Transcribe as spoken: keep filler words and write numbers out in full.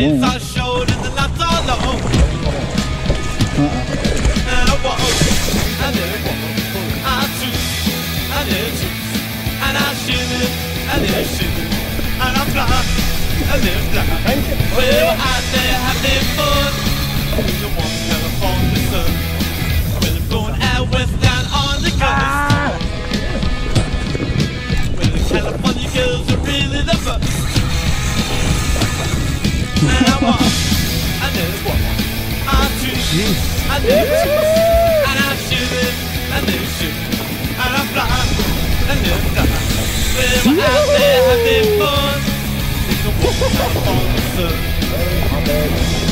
Since I showed in the lights all alone. And I walked, I did, I took, I did, and I shivered, I did shivered, and I'm blind, I live blind. Well, out there having fun, the one never found the sun. Well, I'm going out west down on the coast. Well, the California girls are really the best. Wouhou!